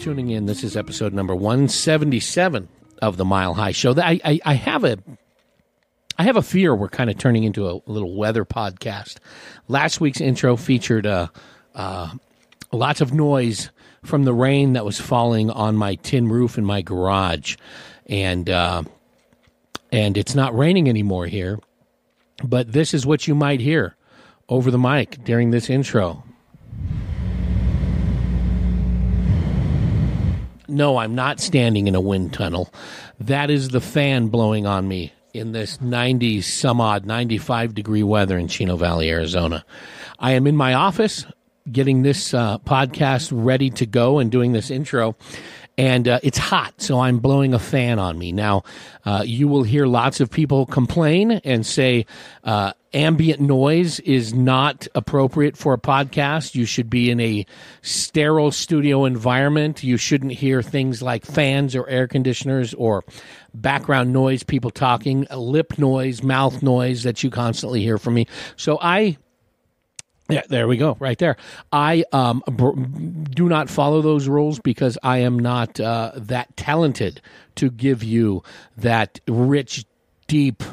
tuning in. This is episode number 177 of the Mile High Show. I have a fear we're kind of turning into a little weather podcast. Last week's intro featured lots of noise from the rain that was falling on my tin roof in my garage. And it's not raining anymore here, but this is what you might hear over the mic during this intro. No, I'm not standing in a wind tunnel. That is the fan blowing on me in this 90-some-odd, 95-degree weather in Chino Valley, Arizona. I am in my office getting this podcast ready to go and doing this intro, and it's hot, so I'm blowing a fan on me. Now, you will hear lots of people complain and say ambient noise is not appropriate for a podcast. You should be in a sterile studio environment. You shouldn't hear things like fans or air conditioners or background noise, people talking, lip noise, mouth noise that you constantly hear from me. So yeah, there we go, right there. I do not follow those rules because I am not that talented to give you that rich, deep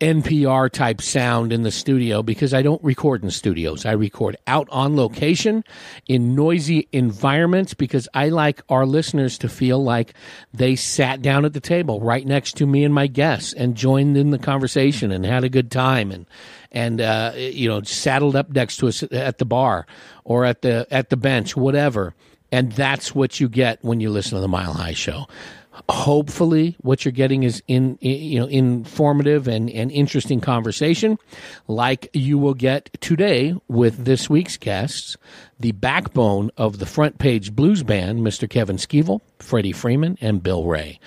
NPR-type sound in the studio because I don't record in studios. I record out on location in noisy environments because I like our listeners to feel like they sat down at the table right next to me and my guests and joined in the conversation and had a good time and you know, saddled up next to us at the bar or at the bench, whatever. And that's what you get when you listen to the Mile High Show. Hopefully what you're getting is informative and interesting conversation, like you will get today with this week's guests, the backbone of the Front Page Blues Band, Mr. Kevin Schievel, Freddie Freeman, and Bill Reyes.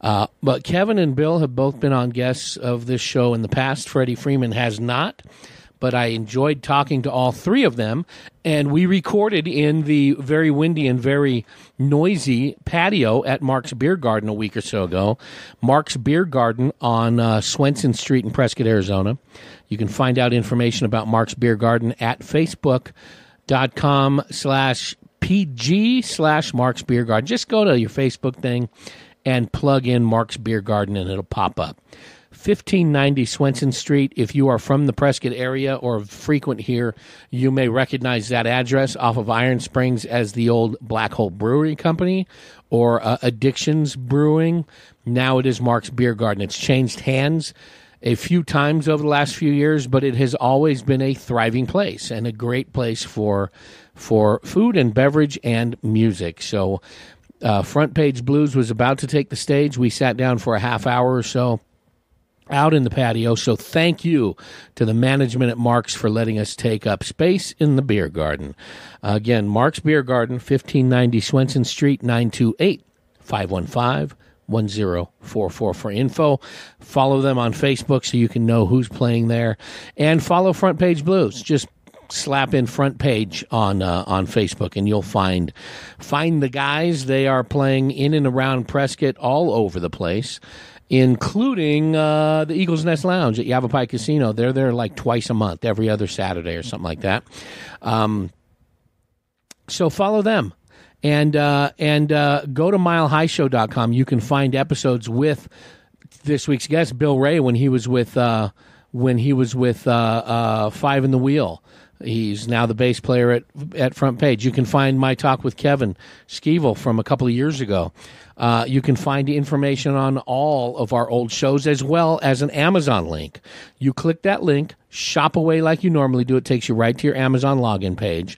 But Kevin and Bill have both been on guests of this show in the past. Freddie Freeman has not, but I enjoyed talking to all three of them, and we recorded in the very windy and very noisy patio at Mark's Beer Garden a week or so ago. Mark's Beer Garden on Swenson Street in Prescott, Arizona. You can find out information about Mark's Beer Garden at facebook.com/pg/Mark's Beer Garden. Just go to your Facebook thing and plug in Mark's Beer Garden, and it'll pop up. 1590 Swenson Street. If you are from the Prescott area or frequent here, you may recognize that address off of Iron Springs as the old Black Hole Brewery Company or Addictions Brewing. Now it is Mark's Beer Garden. It's changed hands a few times over the last few years, but it has always been a thriving place and a great place for food and beverage and music. So Front Page Blues was about to take the stage. We sat down for a half hour or so out in the patio, so thank you to the management at Mark's for letting us take up space in the beer garden. Again, Mark's Beer Garden, 1590 Swenson Street, 928-515-1044 for info. Follow them on Facebook so you can know who's playing there, and follow Front Page Blues. Just slap in Front Page on Facebook, and you'll find the guys. They are playing in and around Prescott all over the place, including the Eagles Nest Lounge at Yavapai Casino. They're there like twice a month, every other Saturday or something like that. So follow them. And go to milehighshow.com. You can find episodes with this week's guest, Bill Ray, when he was with Five in the Wheel. He's now the bass player at Front Page. You can find my talk with Kevin Schievel from a couple of years ago. You can find information on all of our old shows as well as an Amazon link. You click that link, shop away like you normally do. It takes you right to your Amazon login page,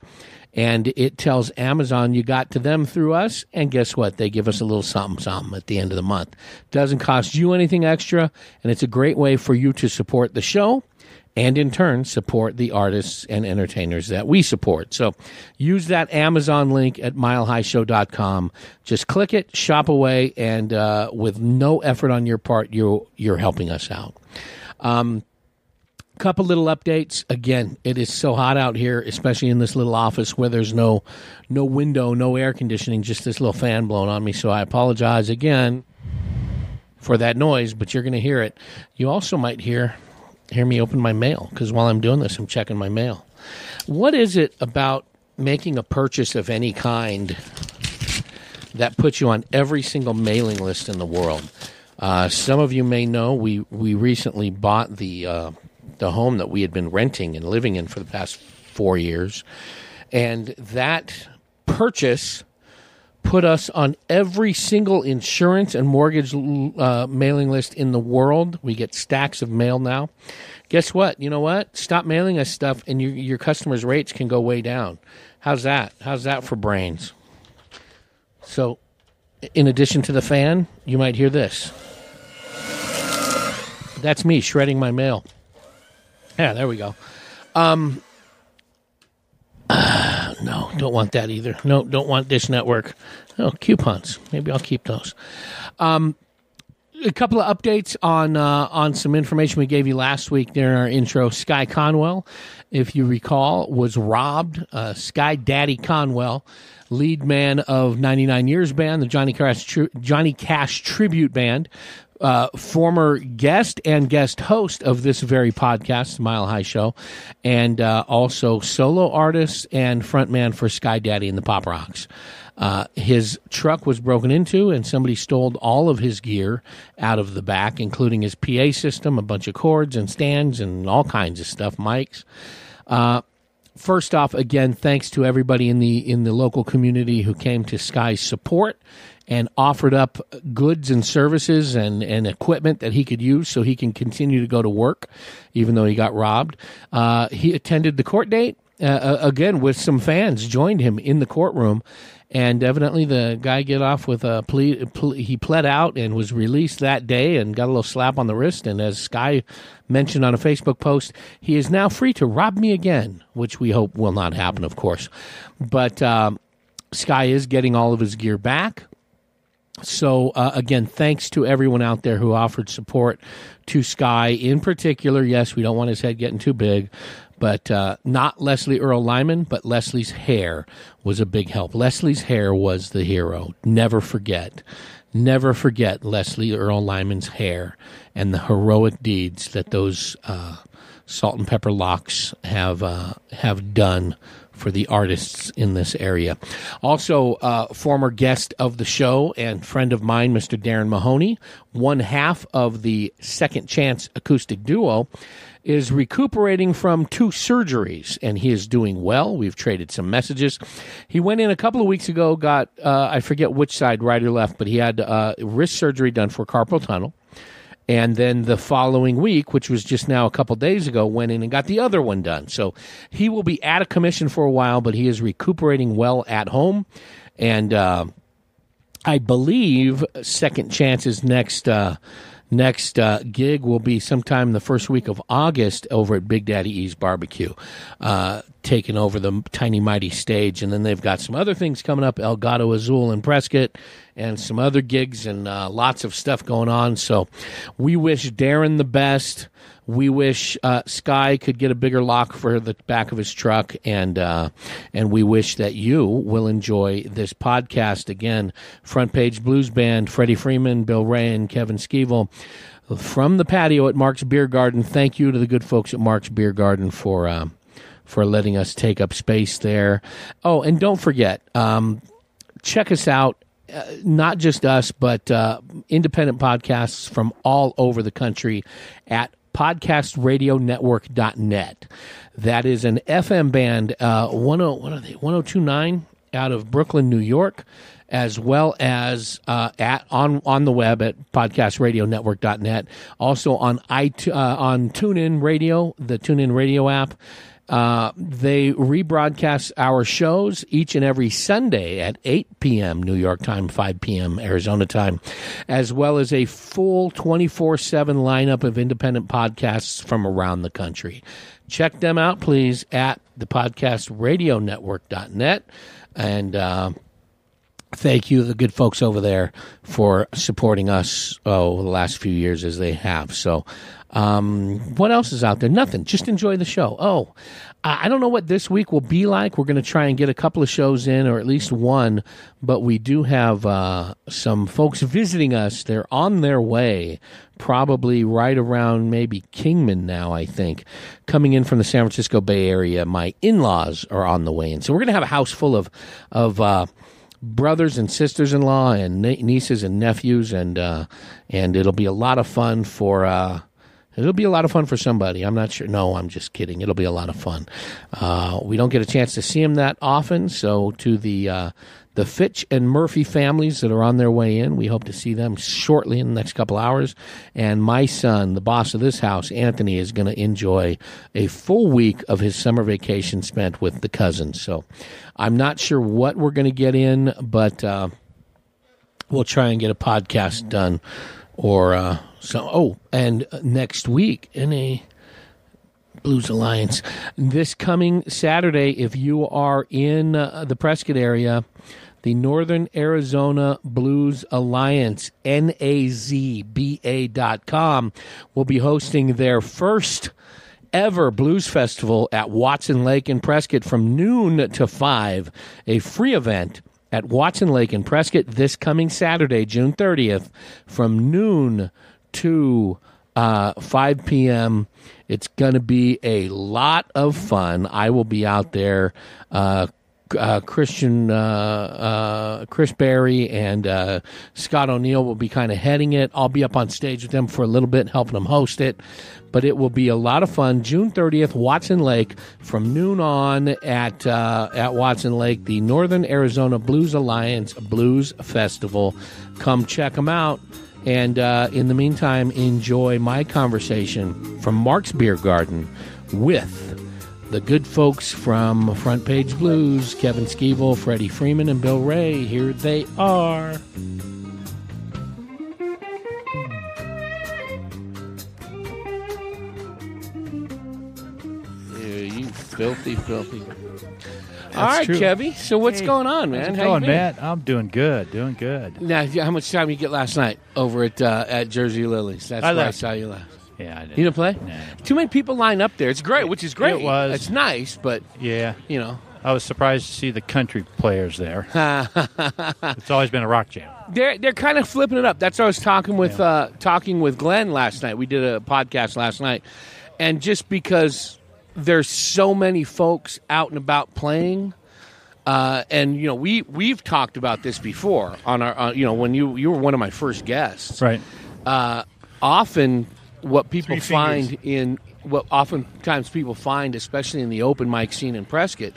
and it tells Amazon you got to them through us, and guess what? They give us a little something-something at the end of the month. Doesn't cost you anything extra, and it's a great way for you to support the show and in turn support the artists and entertainers that we support. So use that Amazon link at milehighshow.com. Just click it, shop away, and with no effort on your part, you're helping us out. Couple little updates. Again, it is so hot out here, especially in this little office where there's no window, no air conditioning, just this little fan blowing on me. So I apologize again for that noise, but you're going to hear it. You also might hear me open my mail, because while I'm doing this, I'm checking my mail. What is it about making a purchase of any kind that puts you on every single mailing list in the world. Some of you may know we recently bought the home that we had been renting and living in for the past 4 years, and that purchase put us on every single insurance and mortgage mailing list in the world. We get stacks of mail now. Guess what? You know what? Stop mailing us stuff, and your customers' rates can go way down. How's that? How's that for brains? So, in addition to the fan, you might hear this. That's me shredding my mail. Yeah, there we go. No, don't want that either. No, don't want Dish Network. Oh, coupons. Maybe I'll keep those. A couple of updates on some information we gave you last week there in our intro. Sky Conwell, if you recall, was robbed. Sky Daddy Conwell, lead man of 99 Years Band, the Johnny Cash tribute band, former guest and guest host of this very podcast, Mile High Show, and also solo artist and frontman for Sky Daddy and the Pop Rocks. His truck was broken into, and somebody stole all of his gear out of the back, including his PA system, a bunch of cords and stands and all kinds of stuff, mics. First off, again, thanks to everybody in the local community who came to Sky's support and offered up goods and services and equipment that he could use so he can continue to go to work, even though he got robbed. He attended the court date, again, with some fans, joined him in the courtroom, and evidently the guy got off with a plea. He pled out and was released that day and got a little slap on the wrist. And as Sky mentioned on a Facebook post, he is now free to rob me again, which we hope will not happen, of course. But Sky is getting all of his gear back. So, again, thanks to everyone out there who offered support to Sky in particular. Yes, we don't want his head getting too big, but not Leslie Earl Lyman, but Leslie's hair was a big help. Leslie's hair was the hero. Never forget. Never forget Leslie Earl Lyman's hair and the heroic deeds that those salt and pepper locks have done for the artists in this area. Also, former guest of the show and friend of mine, Mr. Darren Mahoney, one half of the Second Chance acoustic duo, is recuperating from 2 surgeries, and he is doing well. We've traded some messages. He went in a couple of weeks ago, got, I forget which side, right or left, but he had wrist surgery done for carpal tunnel. And then the following week, which was just now a couple days ago, went in and got the other one done. So he will be out of commission for a while, but he is recuperating well at home. And I believe Second Chance's next gig will be sometime the first week of August over at Big Daddy E's Barbecue, taking over the Tiny Mighty stage. And then they've got some other things coming up, El Gato Azul in Prescott, and some other gigs and lots of stuff going on. So we wish Darren the best. We wish Sky could get a bigger lock for the back of his truck, and we wish that you will enjoy this podcast. Again, Front Page Blues Band, Freddie Freeman, Bill Reyes, and Kevin Schievel from the patio at Mark's Beer Garden. Thank you to the good folks at Mark's Beer Garden for letting us take up space there. Oh, and don't forget, check us out. Not just us, but independent podcasts from all over the country at podcastradionetwork.net. That is an FM band, 1029 out of Brooklyn, New York, as well as on the web at podcastradionetwork.net. Also on TuneIn Radio, the TuneIn Radio app. They rebroadcast our shows each and every Sunday at 8 p.m. New York time, 5 p.m. Arizona time, as well as a full 24/7 lineup of independent podcasts from around the country. Check them out, please, at thepodcastradionetwork.net. And thank you, the good folks over there, for supporting us the last few years as they have. So, what else is out there? Nothing. Just enjoy the show. Oh, I don't know what this week will be like. We're going to try and get a couple of shows in, or at least one, but we do have some folks visiting us. They're on their way, probably right around maybe Kingman now, I think, coming in from the San Francisco Bay Area. My in-laws are on the way in. So we're going to have a house full of brothers and sisters-in-law and nieces and nephews, and it'll be a lot of fun for somebody. I'm not sure. No, I'm just kidding. It'll be a lot of fun. We don't get a chance to see him that often, so to the Fitch and Murphy families that are on their way in, we hope to see them shortly in the next couple hours. And my son, the boss of this house, Anthony, is going to enjoy a full week of his summer vacation spent with the cousins. So I'm not sure what we're going to get in, but we'll try and get a podcast done. Or and next week in a Blues Alliance, this coming Saturday, if you are in the Prescott area, the Northern Arizona Blues Alliance, NAZBA.com, will be hosting their first ever Blues Festival at Watson Lake in Prescott from noon to 5, a free event at Watson Lake in Prescott this coming Saturday, June 30th, from noon to 5 p.m., It's going to be a lot of fun. I will be out there. Chris Berry and Scott O'Neill will be kind of heading it. I'll be up on stage with them for a little bit, helping them host it. But it will be a lot of fun. June 30th, Watson Lake, from noon on at Watson Lake, the Northern Arizona Blues Alliance Blues Festival. Come check them out. And in the meantime, enjoy my conversation from Mark's Beer Garden with the good folks from Front Page Blues, Kevin Schievel, Freddie Freeman, and Bill Ray. Here they are. Yeah, you filthy. That's all right, true. Kevy. So what's going on, man? How's it going, Matt? I'm doing good, Now, how much time you get last night over at Jersey Lilies? That's where I saw you last. Yeah, I did. You didn't play? Nah. Too many people line up there. It's great, which is great. It was. It's nice, but, yeah, you know. I was surprised to see the country players there. It's always been a rock jam. They're kind of flipping it up. That's what I was talking with Glenn last night. We did a podcast last night, and just because there's so many folks out and about playing, and you know we've talked about this before on our when you were one of my first guests, right? Often, what people find, especially in the open mic scene in Prescott,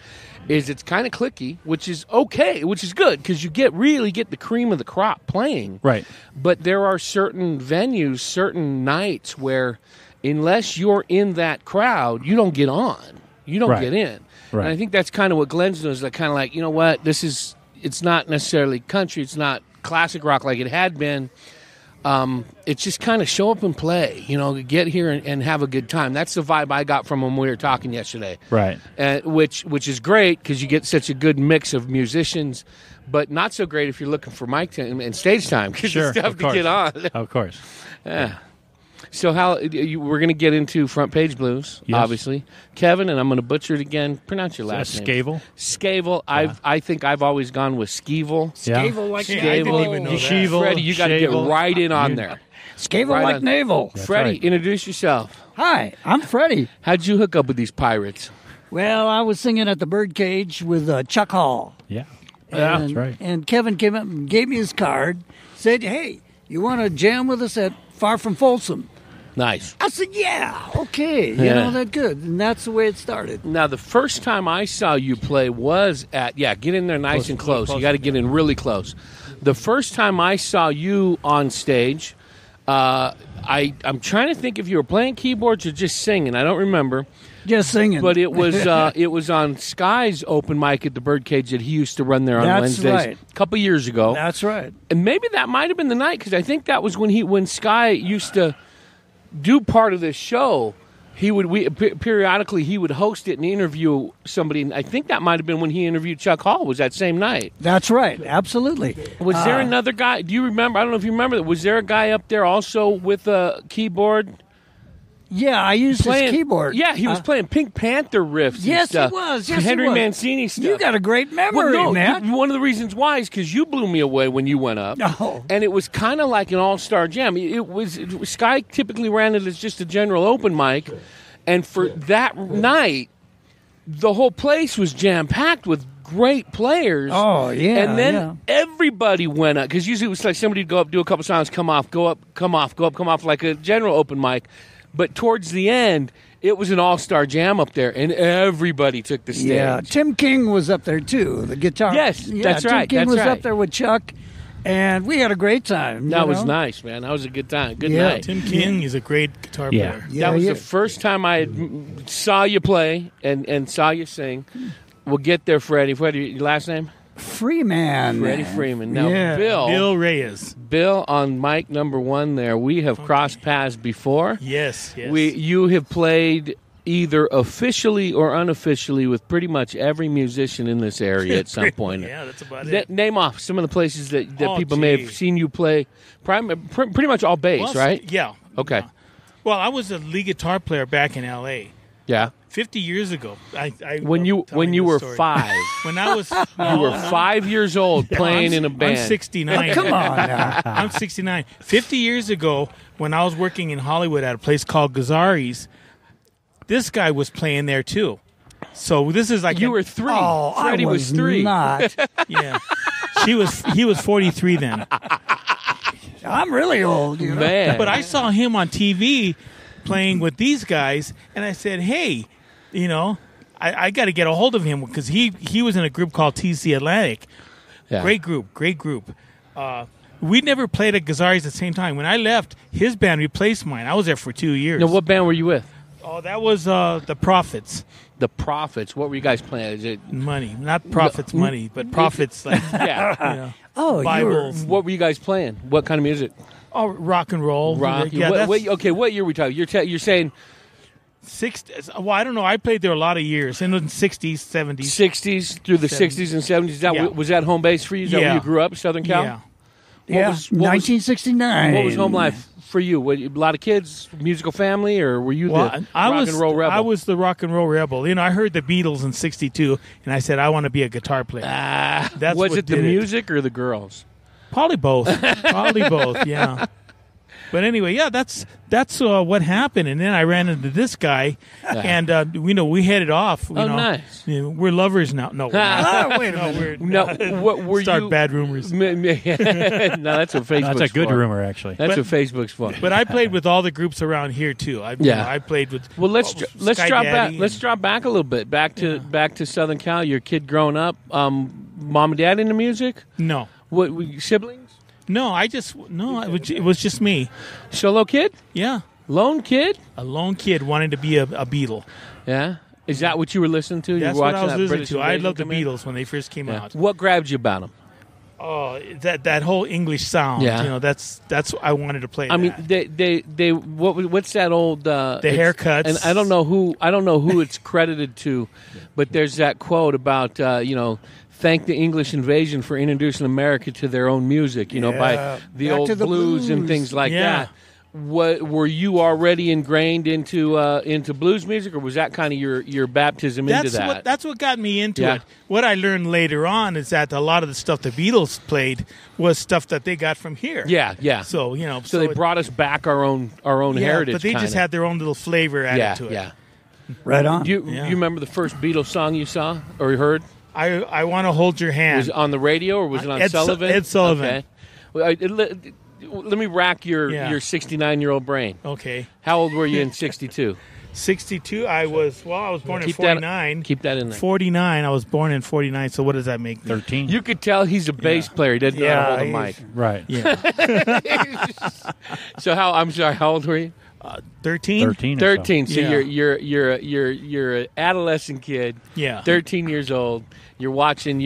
is it's kind of cliquey, which is okay, which is good because you really get the cream of the crop playing, right? But there are certain venues, certain nights where, unless you're in that crowd, you don't get on. You don't get in. Right. And I think that's kind of what Glenn's doing. Is like, kind of like, you know what? It's not necessarily country. It's not classic rock like it had been. It's just kind of show up and play. You know, get here and have a good time. That's the vibe I got from when we were talking yesterday. Right. Which is great because you get such a good mix of musicians. But not so great if you're looking for mic time and stage time because it's tough to get on. Of course. Yeah. So we're going to get into Front Page Blues, obviously. Kevin, and I'm going to butcher it again. Pronounce your last name. Schievel. Yeah. I think I've always gone with Schievel. Schievel like Schievel. I didn't even know that. Schievel, Freddie, you got to get right in on there. Schievel right like navel. Freddie, introduce yourself. Hi, I'm Freddie. How'd you hook up with these pirates? Well, I was singing at the Birdcage with Chuck Hall. Yeah. Yeah, that's right. And Kevin came up and gave me his card, said, hey, you want to jam with us at Far From Folsom? Nice. I said, yeah, okay, that's good. And that's the way it started. Now, the first time I saw you play was at, get in there nice and close. You got to get in really close. The first time I saw you on stage, I'm trying to think if you were playing keyboards or just singing. I don't remember. Just singing. But it was on Sky's open mic at the Birdcage that he used to run there on Wednesdays a couple years ago. That's right. And maybe that might have been the night, because I think that was when Sky used to do part of this show. Periodically he would host it and interview somebody, and I think that might have been when he interviewed Chuck Hall. Was that same night? That's right, absolutely. Was there another guy? Do you remember? I don't know if you remember. Was there a guy up there also with a keyboard? Yeah, I used his keyboard. Yeah, he was playing Pink Panther riffs. Yes, he was. Yes, Henry Mancini stuff. You got a great memory, Matt. One of the reasons why is because you blew me away when you went up. No, and it was kind of like an all-star jam. It was Sky typically ran it as just a general open mic, and for that night, the whole place was jam-packed with great players. Oh, yeah. And then everybody went up, because usually it was like somebody would go up, do a couple songs, come off, go up, come off, go up, come off, like a general open mic. But towards the end, it was an all-star jam up there, and everybody took the stage. Yeah, Tim King was up there, too, the guitar. Yes, yeah, that's right. Tim King was up there with Chuck, and we had a great time. That was nice, man. That was a good time. Good night. Tim King is a great guitar player. Yeah, that was the first time I saw you play and saw you sing. We'll get there, Freddie. Freddie, your last name? Freeman. Freddie Freeman. Now, Bill Reyes. Bill on mic number one there. We have crossed paths before. Yes, yes. You have played either officially or unofficially with pretty much every musician in this area at some point. Yeah, that's about it. Name off some of the places that people may have seen you play. Pretty much all bass, right? Yeah. Okay. Well, I was a lead guitar player back in L.A. Yeah. 50 years ago. When you were five. When I was... you were 5 years old playing in a band. I'm 69. Come on. I'm 69. 50 years ago, when I was working in Hollywood at a place called Gazzari's, this guy was playing there, too. So this is like... You were three. Oh, Freddie was three. Not. Yeah. He was 43 then. I'm really old, you know? Man. But I saw him on TV... playing with these guys, and I said, hey, you know, I got to get a hold of him, because he was in a group called TC Atlantic. Yeah. Great group. We never played at Gazzari's at the same time. When I left, his band replaced mine. I was there for 2 years. Now, what band were you with? Oh, that was The Prophets. The Prophets. What were you guys playing? Is it Money. Not Prophets, Money, but Prophets. Like, yeah. You know, Bibles. What were you guys playing? What kind of music? Oh, rock and roll. Rock. Yeah, what year are we talking? You're saying... 60s. Well, I don't know. I played there a lot of years. In the 60s, 70s. 60s through the 70s. 60s and 70s. Was that home base for you? Is that where you grew up, Southern Cal? Yeah. What 1969. What was home life for you? Were you a lot of kids, musical family, or were you the rock and roll rebel? I was the rock and roll rebel. You know, I heard the Beatles in 62, and I said, I want to be a guitar player. Was it the music or the girls? Probably both. Yeah. But anyway, yeah, that's what happened. And then I ran into this guy, and we headed off. Nice. You know, we're lovers now. No, we're not. Oh, wait a minute. Start bad rumors. That's what Facebook's for. That's a good rumor, actually. That's what Facebook's for. But I played with all the groups around here, too. I played with Well, let's Sky drop Daddy back. Let's drop back a little bit. Back to Southern Cal, your kid growing up. Mom and dad into music? No. What, were you siblings? No, it was just me. Solo kid? Yeah. Lone kid? A lone kid wanting to be a Beatle. Yeah? Is that what you were listening to? That's what I was listening to. I loved the Beatles when they first came out. What grabbed you about them? Oh, that whole English sound. Yeah. You know, that's I wanted to play. I mean, they what's that old the haircuts? And I don't know who it's credited to, but there's that quote about thank the English invasion for introducing America to their own music, by the old blues and things like that. What, were you already ingrained into blues music, or was that kind of your baptism into that? That's what got me into it. What I learned later on is that a lot of the stuff the Beatles played was stuff that they got from here. Yeah, yeah. So, So they brought us back our own heritage. But they just had their own little flavor added to it. Yeah, yeah. Right on. You remember the first Beatles song you saw or you heard? I Want to Hold Your Hand. Was it on the radio or was it on Sullivan? Ed Sullivan. Okay. Well, let me rack your 69-year-old brain. Okay. How old were you in 62? 62, I was born in 49. Keep that in there. 49, I was born in 49, so what does that make me? 13. You could tell he's a bass player. He doesn't know how to hold a mic. Right. Yeah. So how old were you? 13? 13. So you're an adolescent kid. Yeah. 13 years old. You're watching,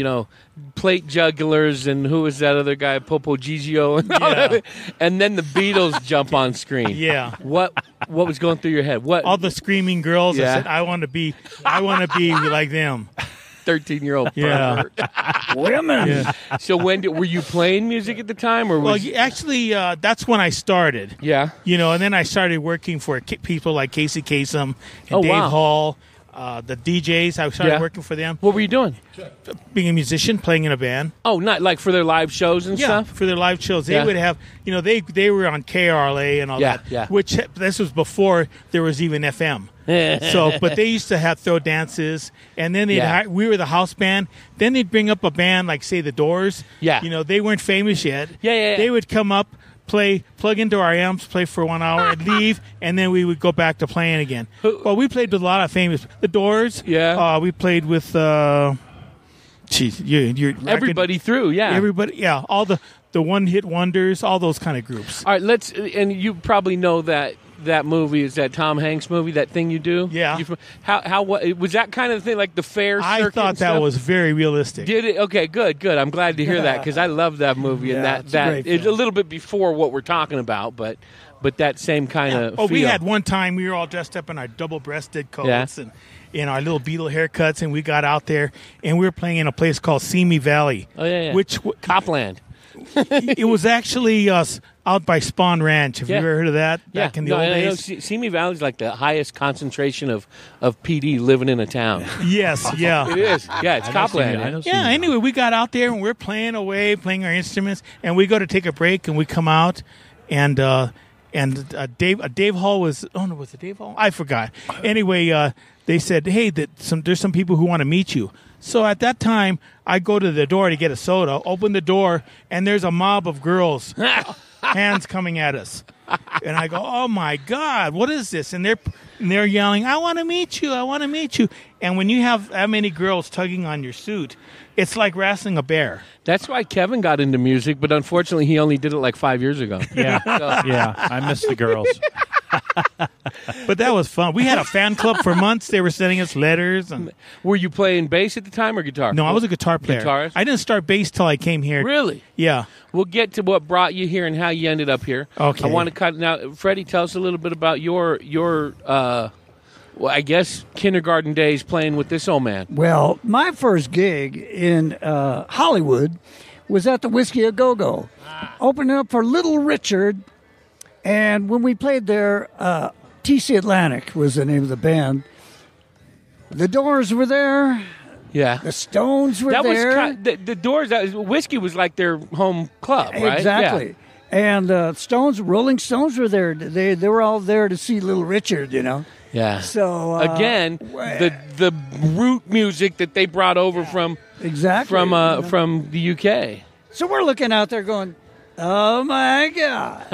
Plate Jugglers and who was that other guy, Popo Gigio, and all that. And then the Beatles jump on screen. Yeah. What was going through your head? What all the screaming girls? Yeah. I said I want to be like them. 13-year-old pervert. Women. Yeah. So were you playing music at the time, or was actually that's when I started. Yeah. And then I started working for people like Casey Kasem and Dave Hall, the DJs. I started working for them. What were you doing? Being a musician, playing in a band. Oh, not like for their live shows and stuff. For their live shows, they would have. They were on KRLA and all that. Yeah. Which this was before there was even FM. So, but they used to have throw dances, and then we were the house band. Then they'd bring up a band like, say, The Doors. Yeah, you know, they weren't famous yet. Yeah. They would come up, play, plug into our amps, play for 1 hour, and leave, and then we would go back to playing again. Well, we played with a lot of famous, The Doors. Yeah, we played with. You're everybody through, yeah. Everybody, yeah. All the one-hit wonders, all those kind of groups. All right, let's. And you probably know that movie is that Tom Hanks movie, that thing you do. Yeah. What was that kind of thing, like the fair? I thought that was very realistic. Did it? Okay, good. I'm glad to hear that because I love that movie and that it's a little bit before what we're talking about, but that same kind of. Oh, feel. We had one time we were all dressed up in our double-breasted coats and. In our little beetle haircuts, and we got out there, and we were playing in a place called Simi Valley. Oh, yeah. Which Copland. It was actually out by Spawn Ranch. Have you ever heard of that back in the old days? No. Simi Valley is like the highest concentration of PD living in a town. Yes, yeah. It is. Yeah, it's Copland. Anyway, we got out there, and we're playing away, playing our instruments, and we go to take a break, and we come out, and... Dave Hall was... Oh, no, was it Dave Hall? I forgot. Anyway, they said, hey, there's some people who want to meet you. So at that time, I go to the door to get a soda, open the door, and there's a mob of girls, hands coming at us. And I go, oh, my God, what is this? And they're yelling, I want to meet you, I want to meet you. And when you have that many girls tugging on your suit, it's like wrestling a bear. That's why Kevin got into music, but unfortunately he only did it like 5 years ago. Yeah, I miss the girls. But that was fun. We had a fan club for months. They were sending us letters. And... Were you playing bass at the time or guitar? No, I was a guitar player. Guitarist? I didn't start bass till I came here. Really? Yeah. We'll get to what brought you here and how you ended up here. Okay. I want to cut now. Freddie, tell us a little bit about your well, I guess kindergarten days playing with this old man. Well, my first gig in Hollywood was at the Whiskey A Go Go, opening up for Little Richard. And when we played there, TC Atlantic was the name of the band. The Doors were there. Yeah. The Stones were there. The Doors, Whiskey was like their home club, right? Exactly. Yeah. And Rolling Stones were there. They were all there to see Little Richard, you know. Yeah. So again, the root music that they brought over from the UK. So we're looking out there going, oh my God!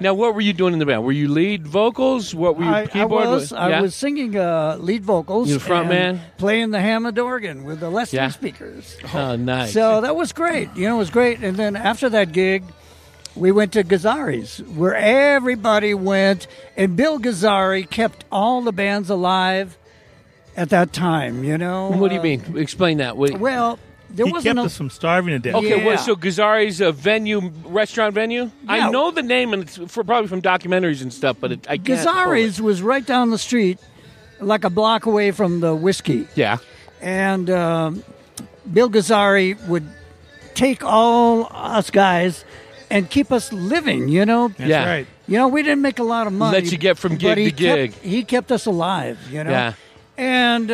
Now, what were you doing in the band? Were you lead vocals? What were you keyboard? I was singing lead vocals. You front man, playing the Hammond organ with the Leslie speakers. Oh, nice! So that was great. You know, it was great. And then after that gig, we went to Gazzari's, where everybody went, and Bill Gazzari kept all the bands alive at that time, you know? What do you mean? Explain that. Well, there wasn't... He kept us from starving to death. Okay, yeah. Well, so Gazzari's a restaurant venue? Yeah. I know the name, and it's probably from documentaries and stuff, but I can't... Gazzari's was right down the street, like a block away from the Whiskey. Yeah. And Bill Gazzari would take all us guys... And keep us living, you know? That's right. You know, we didn't make a lot of money. Let you get from gig to gig. He kept us alive, you know? Yeah. And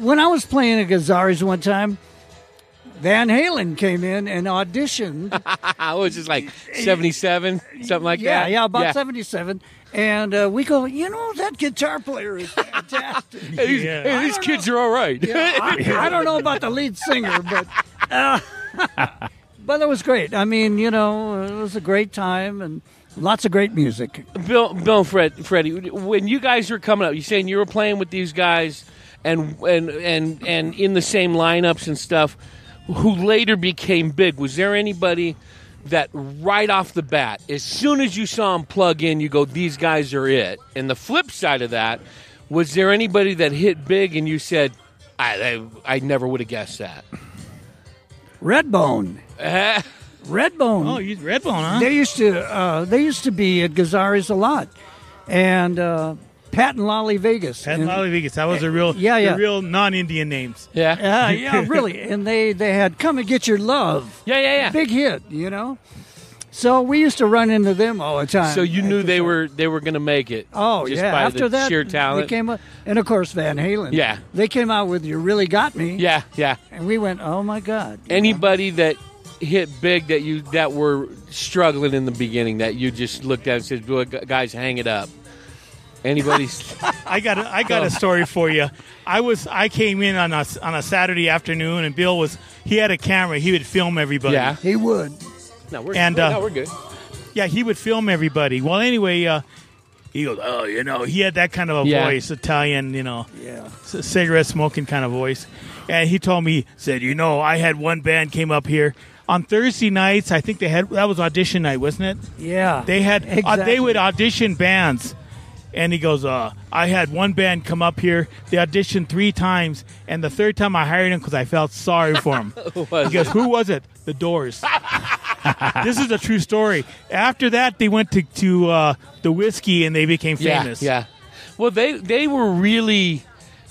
when I was playing at Gazzari's one time, Van Halen came in and auditioned. I was just like 77, something like that. Yeah, about 77. And we go, you know, that guitar player is fantastic. Hey, these kids are all right. Yeah, I don't know about the lead singer, but... Well, that was great. I mean, you know, it was a great time and lots of great music. Bill, Freddie, when you guys were coming up, you're saying you were playing with these guys and in the same lineups and stuff, who later became big. Was there anybody that right off the bat, as soon as you saw them plug in, you go, these guys are it? And the flip side of that, was there anybody that hit big and you said, I never would have guessed that? Redbone. Redbone. Oh, you Redbone, huh? They used to be at Gazzari's a lot, and Pat and Lolly Vegas. Pat and Lolly Vegas. That was a real, real non-Indian names. Yeah, yeah, really. And they had "Come and Get Your Love." Yeah. Big hit, you know. So we used to run into them all the time. So you knew they were going to make it. Oh, just by after that, sheer talent. They came up, and of course Van Halen. Yeah, they came out with "You Really Got Me." Yeah. And we went, oh my God. Anybody that hit big that were struggling in the beginning that you just looked at and said, guys, hang it up. Anybody's. I got a story for you. I came in on a Saturday afternoon, and Bill he had a camera. He would film everybody. Yeah, he would. We're good. Yeah, he would film everybody. Well, anyway, he goes, he had that kind of a voice, Italian, cigarette smoking kind of voice. And he told me, I had one band came up here. On Thursday nights, I think that was audition night, wasn't it? Yeah. They had they would audition bands. And he goes, I had one band come up here. They auditioned 3 times, and the 3rd time I hired him because I felt sorry for him. He goes, who was it? The Doors. This is a true story. After that, they went to the whiskey, and they became famous. Yeah, yeah. Well, they were really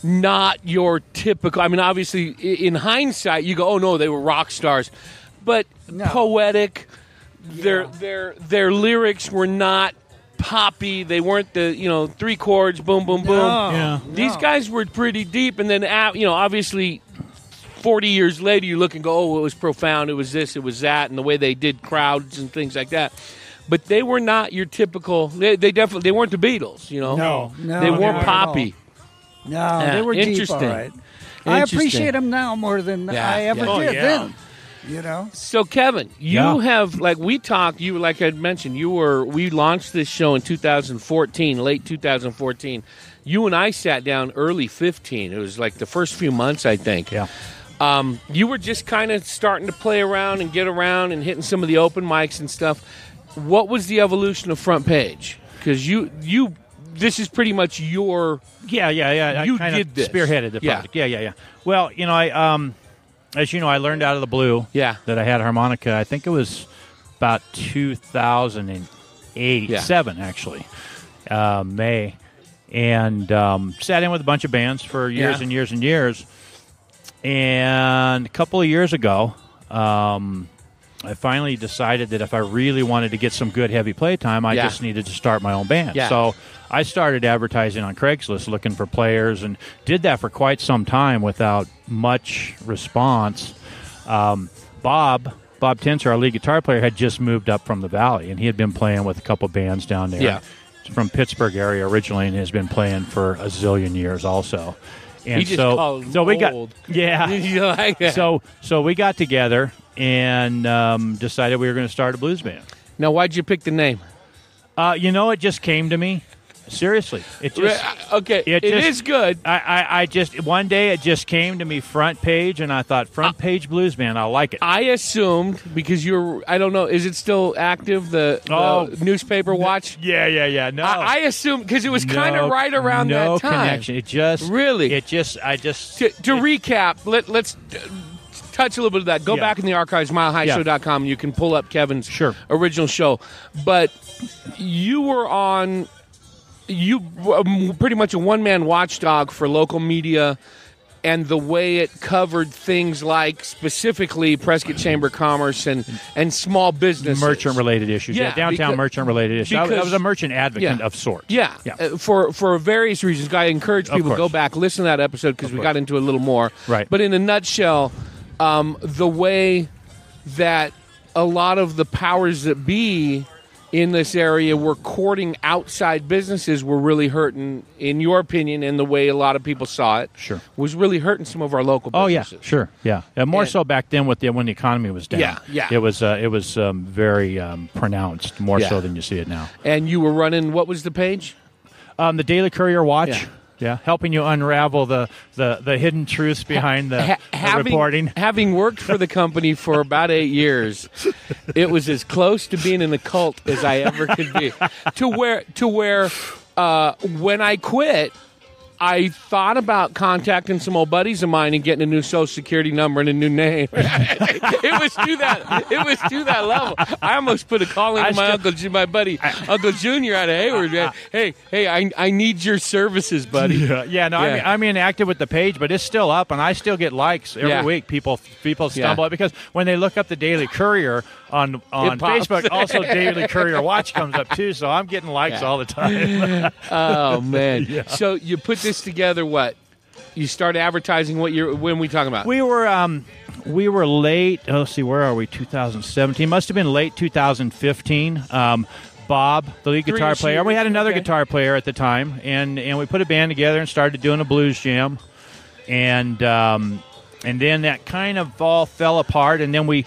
not your typical. I mean, obviously, in hindsight, you go, oh, no, they were rock stars. But poetic, their lyrics were not poppy. They weren't the 3 chords, boom, boom, boom. No, yeah. These guys were pretty deep, and then obviously 40 years later you look and go, oh, it was profound, it was this, it was that, and the way they did crowds and things like that. But they were not your typical. They definitely weren't the Beatles, No, they weren't poppy. No, they were interesting. Deep, all right. Interesting. I appreciate them now more than I ever did then. So, Kevin, you have, like we talked, you like I mentioned, we launched this show in 2014, late 2014. You and I sat down early 2015. It was like the first few months, I think. Yeah. You were just kind of starting to play around and get around and hitting some of the open mics and stuff. What was the evolution of Front Page? Because you this is pretty much your... Yeah. You did this. Spearheaded the project. Yeah. Well, as you know, I learned out of the blue that I had harmonica. I think it was about 2008, 7 actually, May. And sat in with a bunch of bands for years and years and years. And a couple of years ago, I finally decided that if I really wanted to get some good heavy play time, I just needed to start my own band. Yeah. So I started advertising on Craigslist looking for players and did that for quite some time without much response. Bob Tencer, our lead guitar player, had just moved up from the Valley, and he had been playing with a couple bands down there. Yeah. He's from Pittsburgh area originally and has been playing for a zillion years also. And we got old. Yeah. You like that? So we got together and decided we were going to start a blues band. Now, why'd you pick the name? It just came to me. Seriously. It is good. I just, one day it just came to me, Front Page, and I thought, Front Page Blues Band, I like it. I assumed, because I don't know, is it still active, the newspaper watch? Yeah, no. I assumed, because it was kind of right around that time. No connection. It just. Really? It just, I just. To recap, let's touch a little bit of that. Go back in the archives, milehighshow.com, and you can pull up Kevin's original show. But you were pretty much a one-man watchdog for local media and the way it covered things like specifically Prescott Chamber of Commerce and small business. Merchant-related issues. Yeah, downtown merchant-related issues. I was a merchant advocate of sorts. Yeah. For various reasons. I encourage people to go back, listen to that episode because we got into it a little more. Right. But in a nutshell... the way that a lot of the powers that be in this area were courting outside businesses were really hurting, in your opinion, and the way a lot of people saw it, was really hurting some of our local businesses. Oh, yeah, sure, yeah. And more so back then when the economy was down. Yeah. It was very pronounced, more so than you see it now. And you were running, what was the page? The Daily Courier Watch. Yeah, helping you unravel the hidden truths behind the reporting. Having worked for the company for about 8 years, it was as close to being in a cult as I ever could be. To where when I quit, I thought about contacting some old buddies of mine and getting a new Social Security number and a new name. It was to that level. I almost put a call into my buddy Uncle Junior out of Hayward. Man. Hey, I need your services, buddy. Yeah. I'm inactive with the page, but it's still up, and I still get likes every week. People stumble at because when they look up the Daily Courier on Facebook, also Daily Courier Watch comes up too. So I'm getting likes all the time. Oh man! Yeah. So you put this together, what? You start advertising what year? When are we talking about? We were late. Let's see, where are we? 2017. Must have been late 2015. Bob, the lead guitar player. And we had another guitar player at the time, and we put a band together and started doing a blues jam. And then that kind of all fell apart, and then we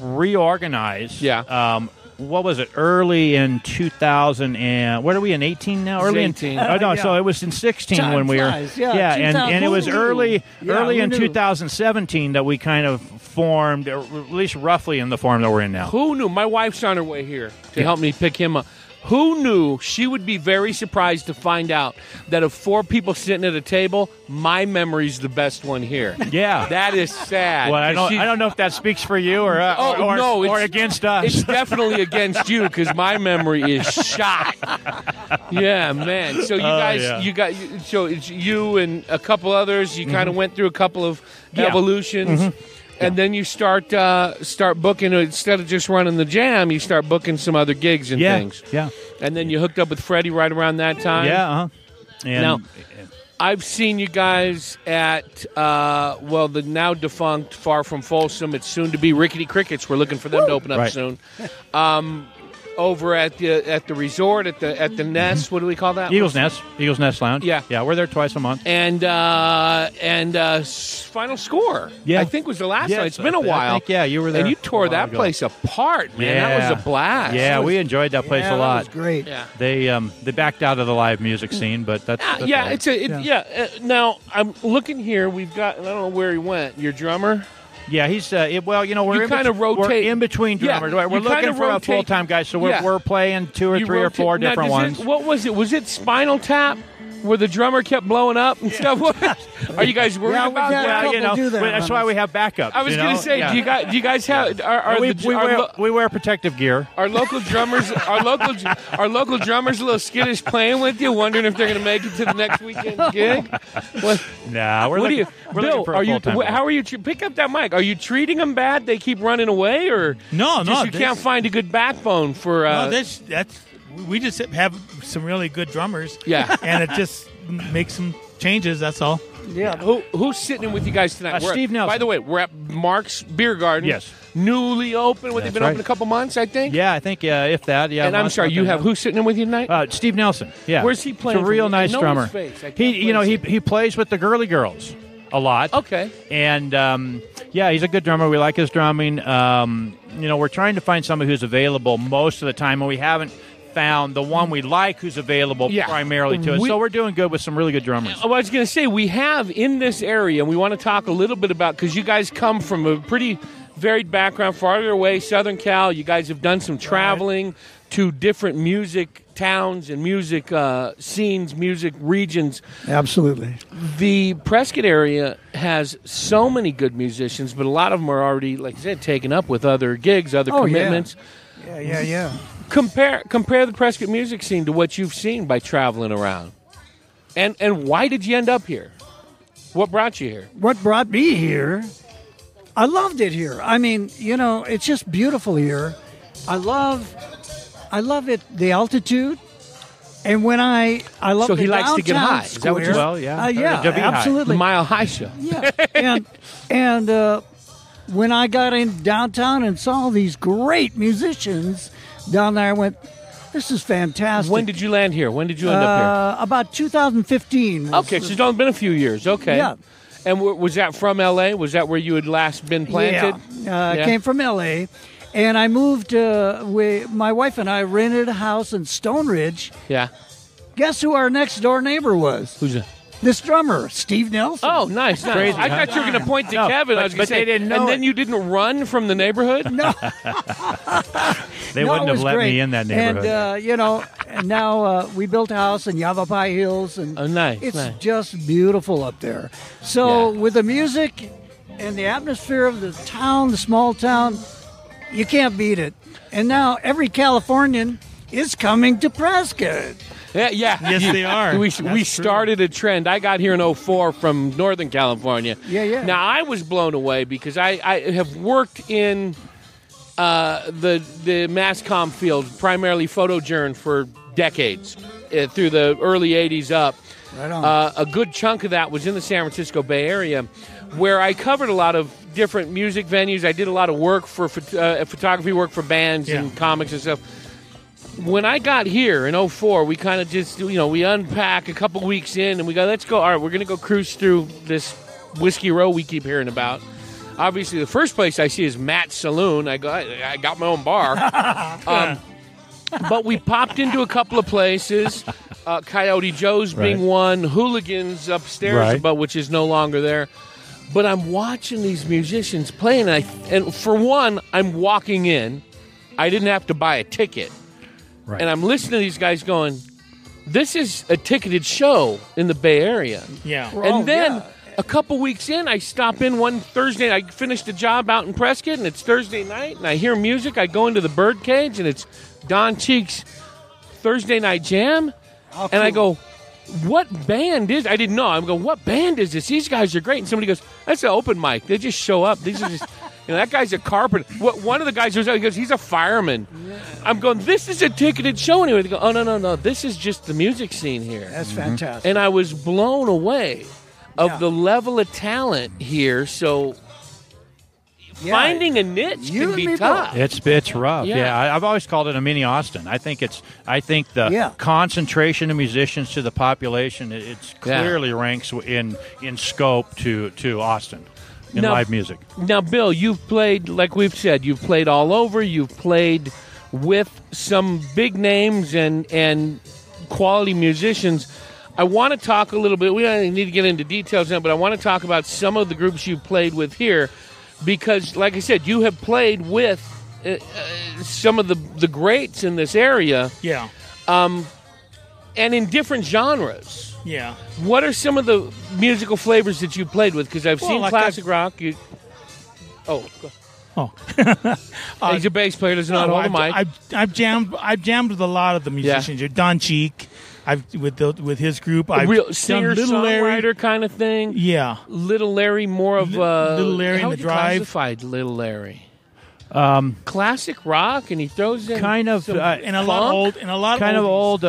reorganized. Yeah. What was it? Early in 2000 and what are we in 18 now? Early 18. In oh no, yeah. So it was in 16 time when we were flies. Yeah and it was early in 2017 that we kind of formed, or at least roughly in the form that we're in now. Who knew? My wife's on her way here to help me pick him up. Who knew she would be very surprised to find out that of four people sitting at a table, my memory's the best one here. Yeah. That is sad. Well, I don't know if that speaks for you or against us. It's definitely against you because my memory is shot. Yeah, man. So you guys, it's you and a couple others. You kind of went through a couple of evolutions. Mm-hmm. Yeah. And then you start booking, instead of just running the jam, you start booking some other gigs and things. Yeah, and then you hooked up with Freddie right around that time. Yeah, and now, I've seen you guys at, the now-defunct Far From Folsom. It's soon to be Rickety Crickets. We're looking for them to open up soon. Over at the resort at the Nest, what do we call that? Eagles Nest Lounge. Yeah, we're there twice a month. And Final Score, I think was the last night. It's been a while. You were there. And you tore that place apart, man. Yeah. That was a blast. Yeah, we enjoyed that place a lot. It was great. Yeah. They backed out of the live music scene, but that's all right. Now I'm looking here. We've got, I don't know where he went. Your drummer. Yeah, he's we're kind of rotate in between drummers. Yeah, we're looking for a full-time guy, so we're playing two or three or four different ones. What was it? Was it Spinal Tap where the drummer kept blowing up and stuff? Are you guys worried about that? That's why we have backups. I was going to say, do you guys have? We wear protective gear. Our local drummers, our local drummers, a little skittish playing with you, wondering if they're going to make it to the next weekend's gig. We're looking for a full-time guy. How are you? Pick up that mic. Are you treating them bad? They keep running away, or you can't find a good backbone for. We just have some really good drummers, and it just makes some changes. That's all. Yeah. Who's sitting in with you guys tonight? Steve Nelson. By the way, we're at Mark's Beer Garden. Yes. Newly open. They've been open a couple months, I think. Yeah, I think if that. Yeah. And I'm sorry, you have who's sitting in with you tonight? Steve Nelson. Yeah. Where's he playing? He's a real nice drummer. He plays with the Girly Girls a lot. Okay. And he's a good drummer. We like his drumming. We're trying to find somebody who's available most of the time, and we haven't found the one we like who's available primarily to us. So we're doing good with some really good drummers. I was going to say, we have in this area, and we want to talk a little bit about, because you guys come from a pretty varied background, farther away, Southern Cal. You guys have done some traveling to different music towns and music scenes, music regions. Absolutely. The Prescott area has so many good musicians, but a lot of them are already, like I said, taken up with other gigs, other commitments. Yeah. Compare the Prescott music scene to what you've seen by traveling around. And why did you end up here? What brought you here? What brought me here? I loved it here. I mean, it's just beautiful here. I love it, the altitude. And when I love the downtown square. So he likes to get high. Is that what you mean? Well, absolutely. The Mile High Show. Yeah. And when I got in downtown and saw these great musicians down there, I went, this is fantastic. When did you land here? When did you end up here? About 2015. Okay, so it's only been a few years. Okay. Yeah. And was that from L.A.? Was that where you had last been planted? Yeah. I came from L.A., and I moved. My wife and I rented a house in Stone Ridge. Yeah. Guess who our next-door neighbor was? Who's that? This drummer, Steve Nelson. Oh, nice. Crazy, I thought you were going to point to Kevin. They didn't know. And then you didn't run from the neighborhood? No. They wouldn't have let me in that neighborhood. And, now we built a house in Yavapai Hills. And nice. It's just beautiful up there. So with the music and the atmosphere of the town, the small town, you can't beat it. And now every Californian is coming to Prescott. Yeah. Yes, they are. We started a trend. I got here in 2004 from Northern California. Yeah. Now, I was blown away because I have worked in the mass comm field, primarily photojourn, for decades, through the early 80s up. Right on. A good chunk of that was in the San Francisco Bay Area, where I covered a lot of different music venues. I did a lot of work for photography work for bands and comics and stuff. when I got here in 04, we kind of just, you know, we unpack a couple weeks in and we go, let's go. All right, we're going to go cruise through this Whiskey Row we keep hearing about. Obviously, the first place I see is Matt's Saloon. I got my own bar. But we popped into a couple of places, Coyote Joe's being one, Hooligan's upstairs, but which is no longer there. But I'm watching these musicians play, and for one, I'm walking in. I didn't have to buy a ticket. Right. And I'm listening to these guys going, this is a ticketed show in the Bay Area. Yeah. And then... yeah. A couple weeks in, I stop in one Thursday. I finished a job out in Prescott, and it's Thursday night, and I hear music. I go into the Birdcage, and it's Don Cheek's Thursday Night Jam. Oh, cool. And I go, what band is... I didn't know. I'm going, what band is this? These guys are great. And somebody goes, that's an open mic. They just show up. These are just... you know, that guy's a carpenter. One of the guys who's out, he goes, he's a fireman. Yeah. I'm going, this is a ticketed show anyway. They go, oh, no. This is just the music scene here. That's fantastic. And I was blown away of the level of talent here, so finding a niche can be tough. It's rough. Yeah, I've always called it a mini Austin. I think the concentration of musicians to the population, it's clearly ranks in scope to Austin in live music. Now, Bill, you've played, like we've said, you've played all over. You've played with some big names and quality musicians. I want to talk a little bit, we don't need to get into details now, but I want to talk about some of the groups you played with here because, like I said, you have played with some of the greats in this area. Yeah. And in different genres. Yeah. What are some of the musical flavors that you played with? Because I've seen like classic rock. He's a bass player, does not hold a mic. I've jammed with a lot of the musicians here. Don Cheek. With his group, I've done Little Larry kind of thing. Yeah, Little Larry, more of a Little Larry in the Drive. Classified Little Larry, classic rock, and he throws in kind of and a lot old and a lot kind of old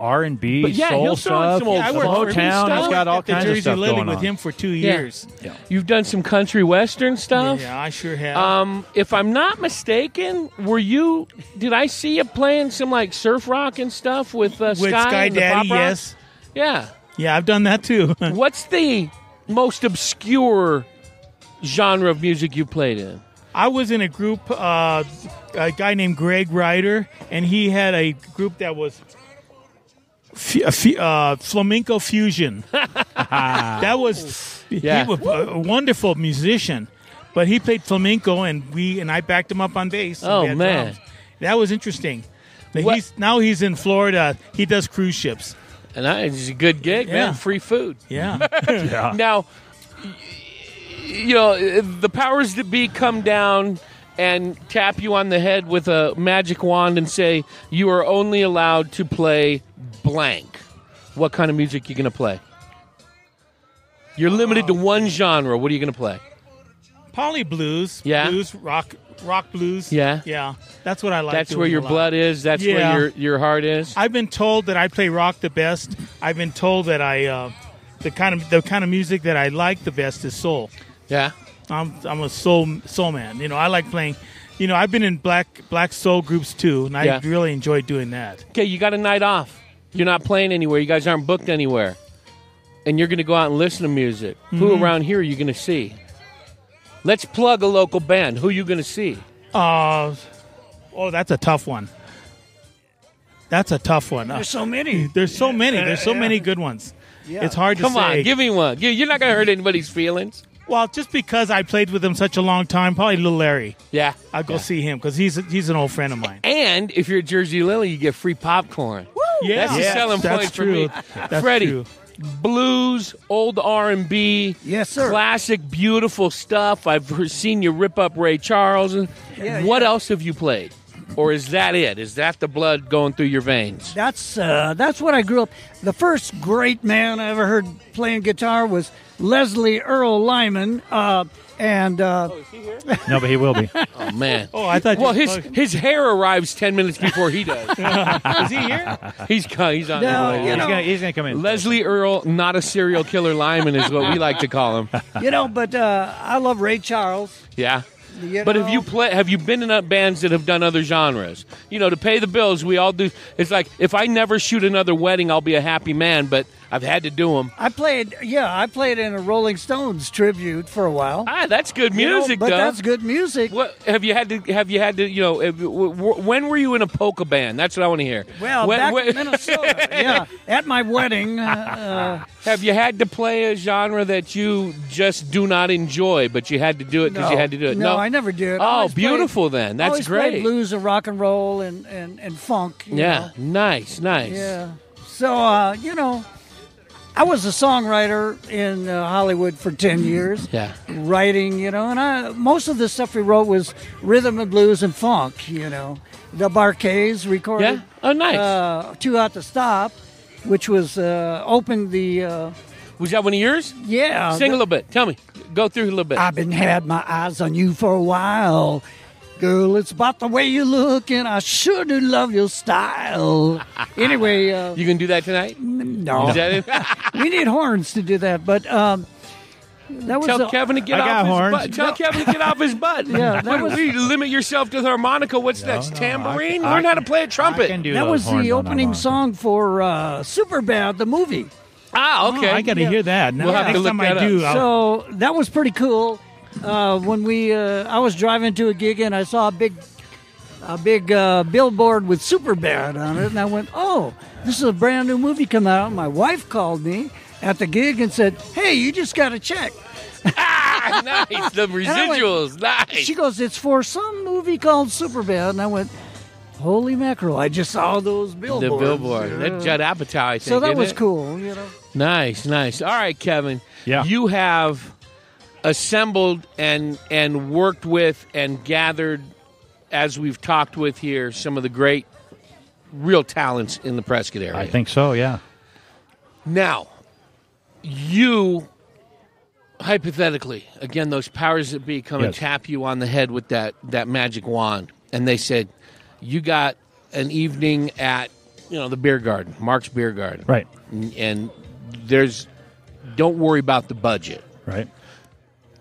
R&B, soul stuff. Yeah, he'll throw in some old slow town. He's got all kinds of stuff going on. Living with him for 2 years. Yeah. You've done some country western stuff. Yeah, I sure have. If I'm not mistaken, did I see you playing some like surf rock and stuff with Sky Daddy? Yes. Yeah. Yeah, I've done that too. What's the most obscure genre of music you played in? I was in a group, a guy named Greg Ryder, and he had a group that was... flamenco fusion. That was he was a wonderful musician, but he played flamenco, and I backed him up on bass. Oh man, drums. That was interesting. Now he's in Florida. He does cruise ships, and it's a good gig, man. Free food. Yeah. Yeah. Now, you know, the powers that be come down and tap you on the head with a magic wand and say, you are only allowed to play blank. What kind of music are you going to play? You're limited to one genre. What are you going to play? Poly blues. Yeah. Blues, rock blues. Yeah. Yeah. That's what I like. That's where your blood is. That's where your heart is. I've been told that I play rock the best. I've been told that the kind of music that I like the best is soul. Yeah. I'm a soul man. You know, I like playing. You know, I've been in black soul groups too, and I really enjoy doing that. Okay, you got a night off. You're not playing anywhere. You guys aren't booked anywhere, and you're going to go out and listen to music. Mm-hmm. Who around here are you going to see? Let's plug a local band. Who are you going to see? That's a tough one. That's a tough one. There's so many. There's so many good ones. Yeah. It's hard to say. Come on, give me one. You're not going to hurt anybody's feelings. Well, just because I played with him such a long time, probably Little Larry. Yeah. I'll go see him because he's an old friend of mine. And if you're at Jersey Lily, you get free popcorn. Woo! Yeah. That's a selling point for me. That's Freddie, true. Blues, old R&B, yes, sir. Classic, beautiful stuff. I've seen you rip up Ray Charles. What else have you played? Or is that it? Is that the blood going through your veins? That's what I grew up. The first great man I ever heard playing guitar was Leslie Earl Lyman, is he here? No, but he will be. Oh man! Oh, I thought. Well, his hair arrives 10 minutes before he does. Is he here? He's on. No, he's gonna come in. Leslie Earl, not a serial killer, Lyman is what we like to call him. You know, but I love Ray Charles. Yeah. You know? But have you been in bands that have done other genres? You know, to pay the bills, we all do. It's like, if I never shoot another wedding, I'll be a happy man, but I've had to do them. I played in a Rolling Stones tribute for a while. Ah, that's good music, but that's good music. What, have you had to, you know, when were you in a polka band? That's what I want to hear. Well, back in Minnesota, yeah. At my wedding. Have you had to play a genre that you just do not enjoy, but you had to do it because you had to do it? No, I never did. Oh, beautiful then. That's great. I always played blues and rock and roll and funk. Yeah, nice. Yeah. So, you know, I was a songwriter in Hollywood for 10 years, writing, you know, and most of the stuff we wrote was rhythm and blues and funk, you know. The Barquets recorded Too Hot to Stop, which was opened the... was that one of yours? Yeah. Sing a little bit. Tell me. Go through a little bit. I've been had my eyes on you for a while. Girl, it's about the way you look, and I sure do love your style. Anyway. You gonna do that tonight? No. Is that it? We need horns to do that, but... Tell Kevin to get off his butt. Kevin to get off his butt. Yeah, limit yourself to the harmonica. What's that? Tambourine? Learn how to play a trumpet. That was the opening song for Superbad, the movie. Ah, okay. Oh, I got to hear that. Now, we'll have to look that up. So that was pretty cool. When I was driving to a gig and I saw a big billboard with Superbad on it, and I went, "Oh, this is a brand new movie coming out." My wife called me at the gig and said, "Hey, you just got a check." Ah, nice. The residuals, nice. She goes, "It's for some movie called Superbad," and I went, "Holy mackerel! I just saw those billboards." The billboard, that Judd Apatow, I think. So that was cool, you know. Nice. All right, Kevin. Yeah. You have assembled and worked with and gathered, as we've talked with here, some of the great, real talents in the Prescott area. I think so. Yeah. Now, you, hypothetically, again, those powers that be come and tap you on the head with that magic wand, and they said, you got an evening at, you know, the beer garden, Mark's Beer Garden. Right. And don't worry about the budget. Right.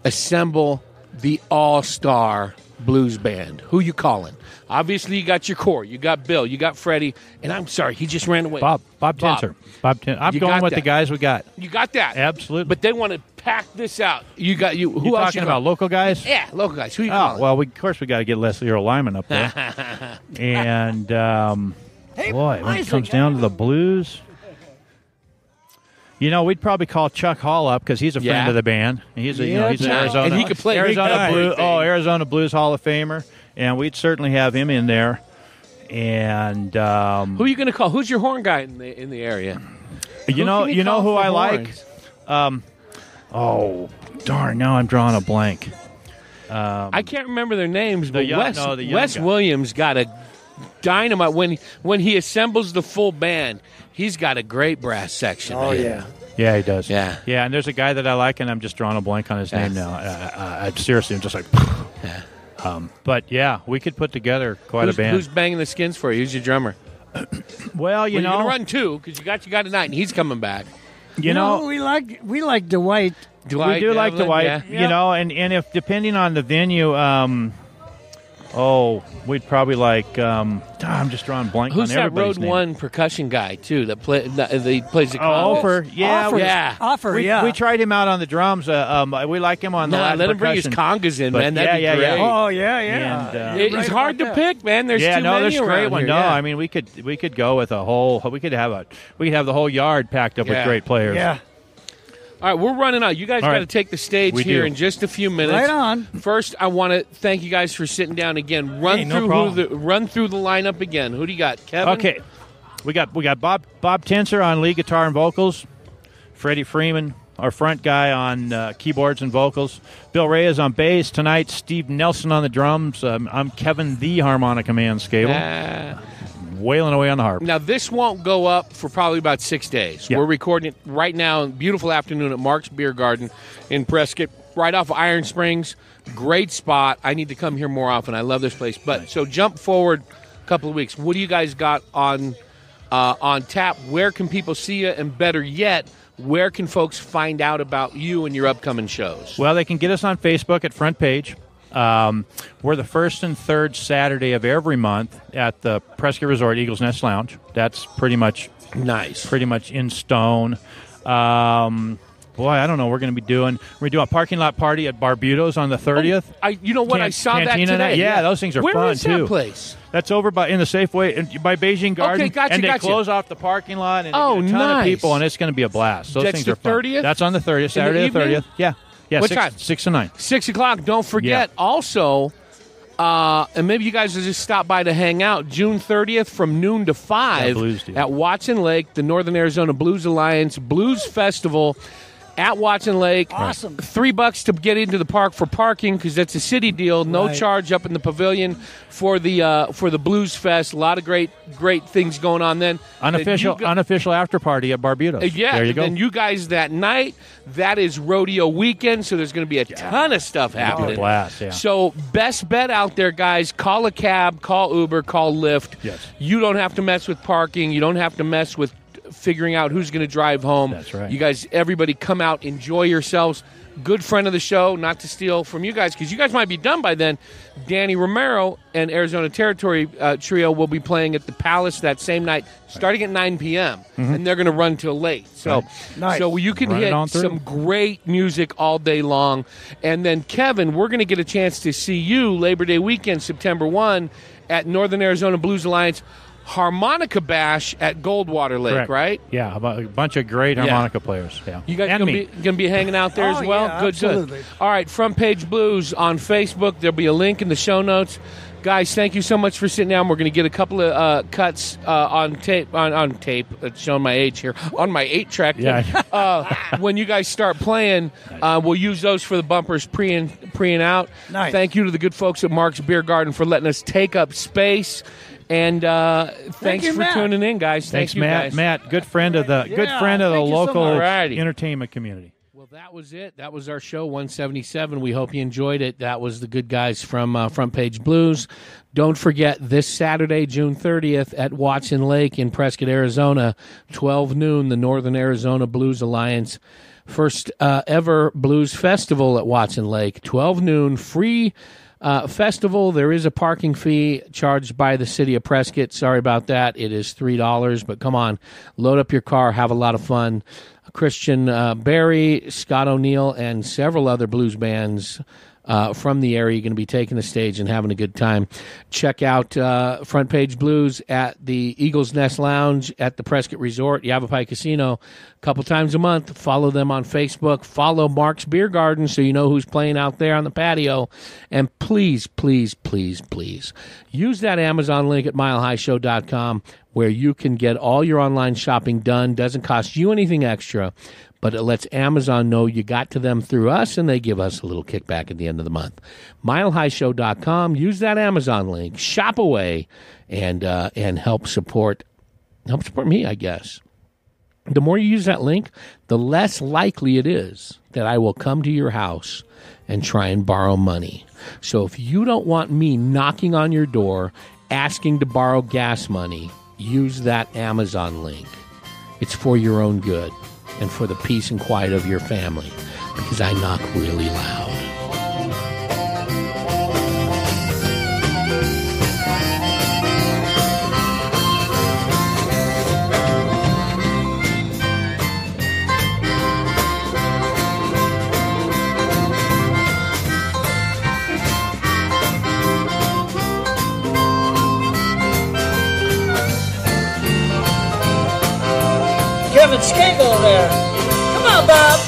Assemble the all-star blues band. Who you calling? Obviously, you got your core. You got Bill. You got Freddie. And I'm sorry, he just ran away. Bob Tencer. Bob Tencer. I'm going with the guys we got. You got that. Absolutely. But they want to pack this out. You got you. Who are you talking about? Local guys? Yeah, local guys. Who you calling? Well, of course, we got to get Leslie Earl Lyman up there. And, when it comes down to the blues... You know, we'd probably call Chuck Hall up because he's a friend of the band. He's an Arizona, and he could play Arizona Blues Hall of Famer, and we'd certainly have him in there. And who are you going to call? Who's your horn guy in the area? You know who I horns? Like. Oh darn! Now I'm drawing a blank. I can't remember their names, but Wes Williams got a dynamite when he assembles the full band. He's got a great brass section. Oh, man. Yeah, he does. Yeah, and there's a guy that I like, and I'm just drawing a blank on his name now. I seriously, I'm just like... Yeah. But, yeah, we could put together a band. Who's banging the skins for you? Who's your drummer? Well, you know... You're going to run two, because you got your guy tonight, and he's coming back. You know... We like Dwight. We do Devlin, like Dwight, you know, and if depending on the venue... we'd probably like. I'm just drawing blank. Who's on everybody's name. Who's that Road One percussion guy too? That plays the clarinet. Offer. We tried him out on the drums. We like him on the. Let him bring his congas in, but, man. That'd be great. Oh yeah. And, it's hard to pick, man. There's too many. There's great one. No, I mean we could go with a whole. We could have the whole yard packed up with great players. Yeah. All right, we're running out. You guys got to take the stage in just a few minutes. Right on. First, I want to thank you guys for sitting down again. Run through the lineup again. Who do you got, Kevin? Okay, we got Bob Tencer on lead guitar and vocals. Freddie Freeman, our front guy, on keyboards and vocals. Bill Reyes on bass tonight. Steve Nelson on the drums. I'm Kevin, the harmonica man, Schievel. Wailing away on the harp. Now, this won't go up for probably about 6 days. Yep. We're recording it right now, beautiful afternoon at Mark's Beer Garden in Prescott, right off of Iron Springs. Great spot. I need to come here more often. I love this place. But so jump forward a couple of weeks. What do you guys got on tap? Where can people see you? And better yet, where can folks find out about you and your upcoming shows? Well, they can get us on Facebook at Front Page. We're the first and third Saturday of every month at the Prescott Resort Eagles Nest Lounge. That's pretty much nice. Pretty much in stone. Boy, I don't know. We're going to be doing. We do a parking lot party at Barbudos on the 30th. You know what? I saw that today. Yeah, those things are fun too. Where is that place? That's over in the Safeway by Beijing Garden. Okay, gotcha. And they close off the parking lot and a ton of people, and it's going to be a blast. Those things are fun. That's the 30th. That's on the 30th, Saturday the 30th. Yeah, yeah. What time? 6 to 9. 6 o'clock. Don't forget. Also, and maybe you guys will just stop by to hang out. June 30th from noon to 5 at Watson Lake, the Northern Arizona Blues Alliance Blues Festival. At Watson Lake. Awesome. $3 to get into the park for parking because that's a city deal. No charge up in the pavilion for the Blues Fest. A lot of great things going on then. Unofficial after party at Barbudos. Yeah. There you go. And you guys that night, that is rodeo weekend, so there's going to be a ton of stuff happening. It's a blast, yeah. So best bet out there, guys, call a cab, call Uber, call Lyft. Yes. You don't have to mess with parking. You don't have to mess with figuring out who's going to drive home. That's right. You guys, everybody, come out, enjoy yourselves. Good friend of the show, not to steal from you guys, because you guys might be done by then. Danny Romero and Arizona Territory Trio will be playing at the Palace that same night, starting at 9 p.m., and they're going to run till late. So, so you can hit some great music all day long. And then, Kevin, we're going to get a chance to see you Labor Day weekend, September 1, at Northern Arizona Blues Alliance Harmonica Bash at Goldwater Lake. Correct. Right? Yeah, a bunch of great harmonica players. Yeah. You guys going to be hanging out there as well? Yeah, good. All right, Front Page Blues on Facebook. There'll be a link in the show notes. Guys, thank you so much for sitting down. We're going to get a couple of cuts on tape. It's showing my age here. On my 8-track. Yeah. When you guys start playing, we'll use those for the bumpers pre and out. Nice. Thank you to the good folks at Mark's Beer Garden for letting us take up space. And thanks for tuning in, guys. Thanks, Matt. Matt, good friend of the local entertainment community. Well, that was it. That was our show 177. We hope you enjoyed it. That was the good guys from Front Page Blues. Don't forget this Saturday, June 30th at Watson Lake in Prescott, Arizona, 12 noon. The Northern Arizona Blues Alliance. First ever blues festival at Watson Lake, 12 noon, free festival. There is a parking fee charged by the city of Prescott. Sorry about that. It is $3, but come on, load up your car, have a lot of fun. Christian Berry, Scott O'Neill, and several other blues bands from the area are going to be taking the stage and having a good time. Check out Front Page Blues at the Eagles Nest Lounge at the Prescott Resort, Yavapai Casino, a couple times a month. Follow them on Facebook. Follow Mark's Beer Garden so you know who's playing out there on the patio. And please, please, please, please use that Amazon link at milehighshow.com where you can get all your online shopping done. Doesn't cost you anything extra. But it lets Amazon know you got to them through us, and they give us a little kickback at the end of the month. Milehighshow.com. Use that Amazon link. Shop away and help support me, I guess. The more you use that link, the less likely it is that I will come to your house and try and borrow money. So if you don't want me knocking on your door, asking to borrow gas money, use that Amazon link. It's for your own good. And for the peace and quiet of your family, because I knock really loud. Kevin Schievel there. Come on, Bob.